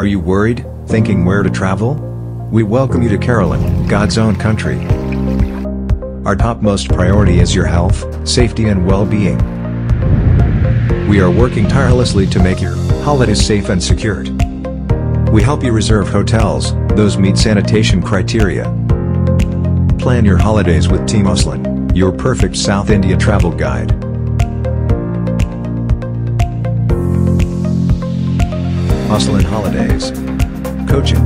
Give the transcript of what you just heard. Are you worried, thinking where to travel? We welcome you to Kerala, God's own country. Our topmost priority is your health, safety and well-being. We are working tirelessly to make your holidays safe and secured. We help you reserve hotels, those meet sanitation criteria. Plan your holidays with Team Auslen, your perfect South India travel guide. Auslen Holidays. Coaching.